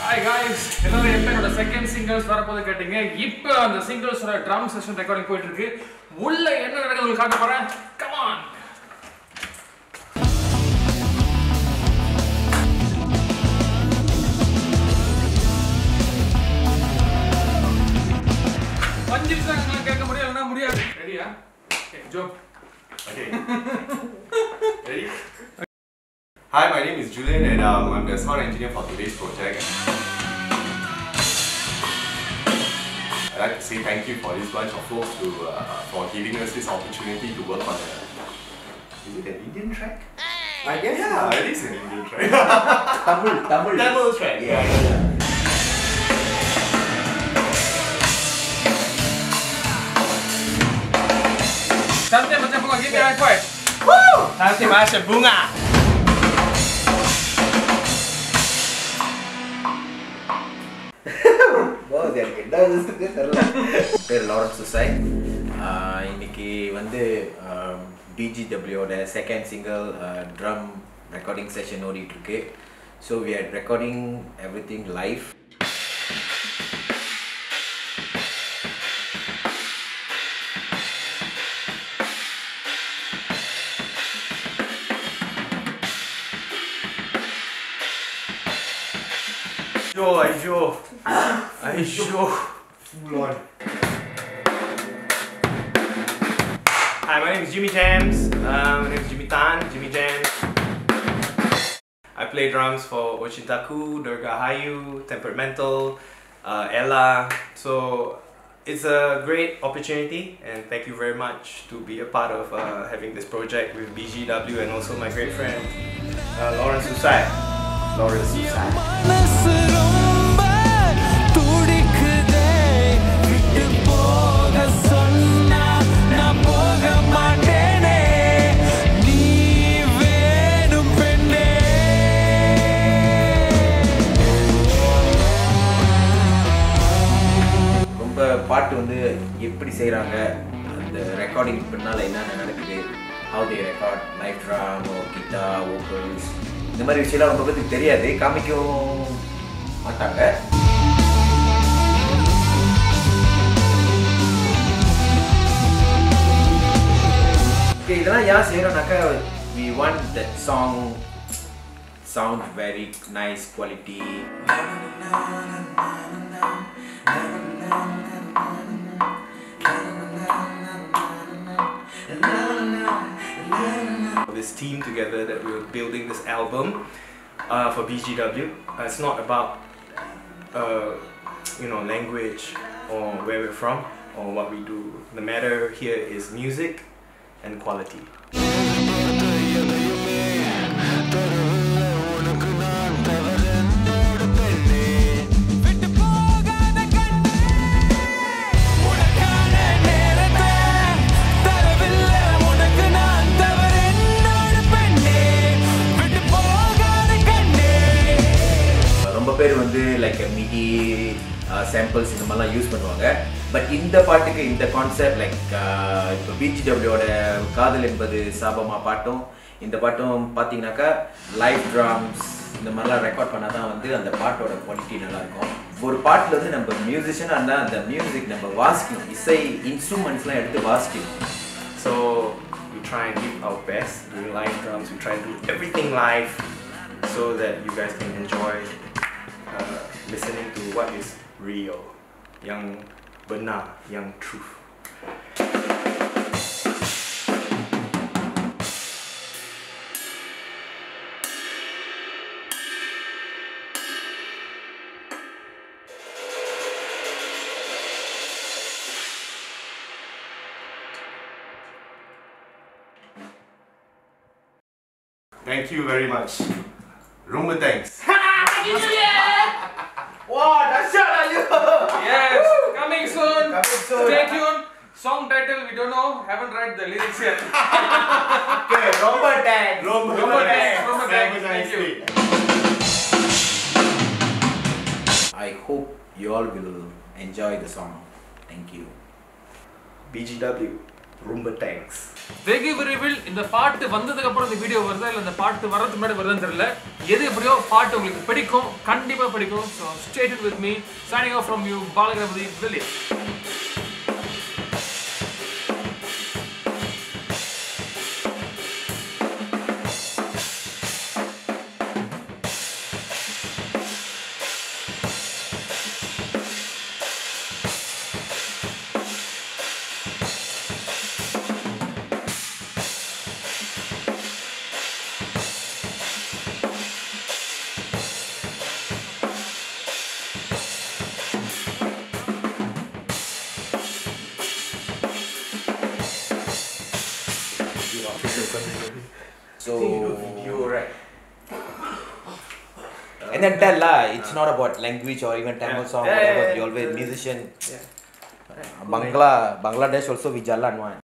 Hi guys, hello. Eppoda second singles varapodu kettinga. Ippa andha singles oda drum session recording poitu irukku. Ulla enna nadakudhu kaata poren. Come on. Panjiranga kekka mudiyala mudiyadhu. Ready ah? Okay, jump. Okay. Ready? Hi, my name is Julian and I'm the sound engineer for today's project. I'd like to say thank you for this bunch of folks for giving us this opportunity to work on the... Is it an Indian track? I guess. Yeah, it is an Indian track. Tamil track. Yeah. Something macam bunga, give me a high five. Woo! Something macam bunga. This is Lawrence Usai. Today we are BGW's second single drum recording session. So we are recording everything live. Aisho. Lord. Hi, my name is Jimmy Jamz. My name is Jimmy Tan, Jimmy Jamz. I play drums for Ochintaku, Durga Hayu, Temperamental, Ella. So it's a great opportunity and thank you very much to be a part of having this project with BGW and also my great friend Lawrence Usai. Lawrence Usai. பாட்டு வந்து எப்படி செய்றாங்க அந்த recording பண்ணால என்ன நடக்குது how they record live drum or guitar vocals இந்த மாதிரி விஷயலாம் உங்களுக்கு தெரியாது காமிக்கவும் மாட்டாங்க இதெல்லாம் யா செய்றோம்னாக்க we want that song sound very nice quality this team together that we were building this album for BGW. It's not about language or where we're from or what we do. The matter here is music and quality. Like a MIDI samples in the use but in the particular in the concept like BGW Kaadhal Enbathu Saabama Patom in the Patom Patinaka live drums in the Mala record panada and the part of quality Nalarco. For part of number musician and the music number Vasquez is a instruments like the Vasquez. So we try and give our best doing live drums, we try and do everything live so that you guys can enjoy listening to what is real, yang benar, yang truth. Thank you very much. Rumba thanks. Wow, that's it! Yes, coming soon. Stay tuned. Song title we don't know. Haven't read the lyrics yet. Okay, Robert Tank. Thank you. I hope you all will enjoy the song. Thank you. BGW, Rumba thanks. They give a reveal in the part the video and the part the so stay tuned with me. Signing off from you, Balakramadhi, William. And then tell it's not about language or even Tamil song, whatever, you always musician. Bangladesh also we jalan one.